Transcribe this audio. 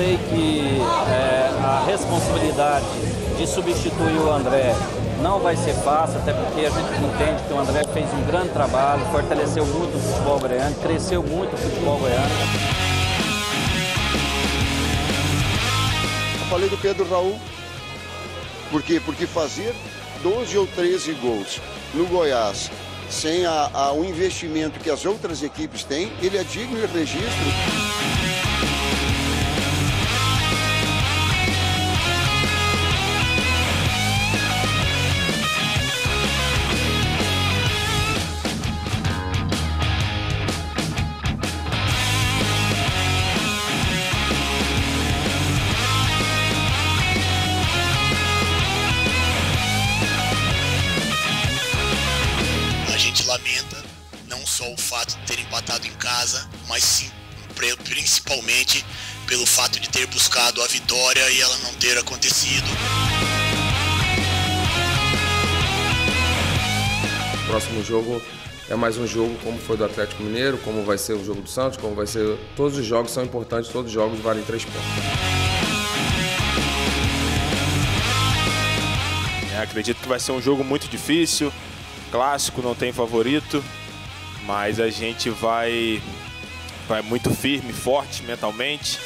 sei que a responsabilidade de substituir o André não vai ser fácil, até porque a gente entende que o André fez um grande trabalho, fortaleceu muito o futebol goiano, cresceu muito o futebol goiano. Eu falei do Pedro Raul, por quê? Porque fazer 12 ou 13 gols no Goiás sem o investimento que as outras equipes têm, ele é digno de registro. Lamenta não só o fato de ter empatado em casa, mas sim, principalmente pelo fato de ter buscado a vitória e ela não ter acontecido. O próximo jogo é mais um jogo como foi do Atlético Mineiro, como vai ser o jogo do Santos, como vai ser... Todos os jogos são importantes, todos os jogos valem 3 pontos. Acredito que vai ser um jogo muito difícil. Clássico, não tem favorito, mas a gente vai muito firme, forte mentalmente.